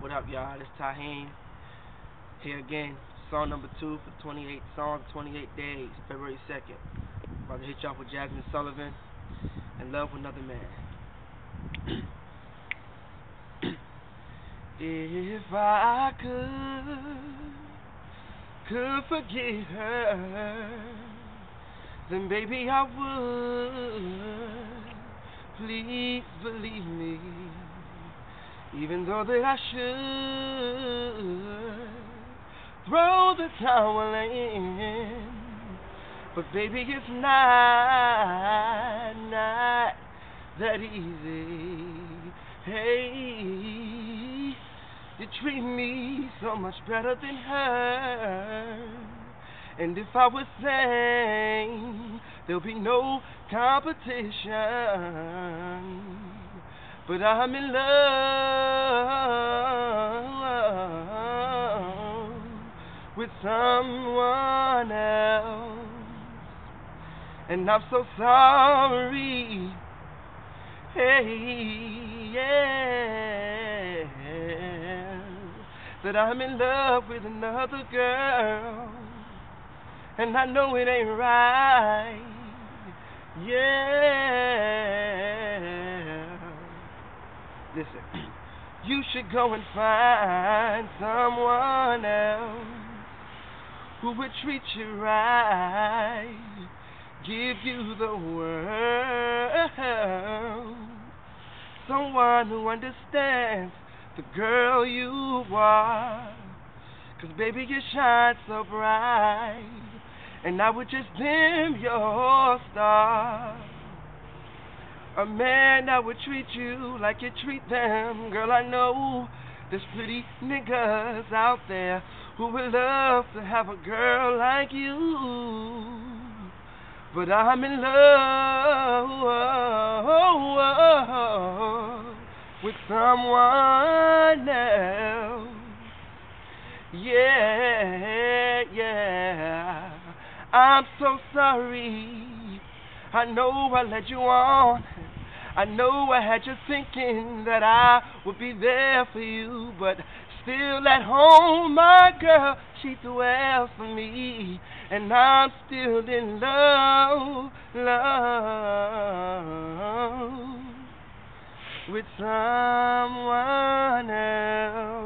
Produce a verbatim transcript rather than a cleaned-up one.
What up, y'all? It's Tahiem here again. Song number two for twenty-eight songs, twenty-eight days, February second. About to hit y'all with Jazmine Sullivan and Love with Another Man. If I could, could forget her, then baby I would. Please believe me, even though that I should throw the towel in, but baby it's not, not that easy. Hey, you treat me so much better than her, and if I was sane, there'll be no competition. But I'm in love with someone else, and I'm so sorry. Hey, yeah, that I'm in love with another girl, and I know it ain't right. Yeah, listen, you should go and find someone else who would treat you right, give you the world, someone who understands the girl you are, 'cause baby you shine so bright, and I would just dim your star. A man that would treat you like you treat them. Girl, I know there's pretty niggas out there who would love to have a girl like you, but I'm in love with someone else. Yeah, yeah, I'm so sorry. I know I led you on. I know I had you thinking that I would be there for you, but still at home, my girl, she too well for me, and I'm still in love, love with someone else.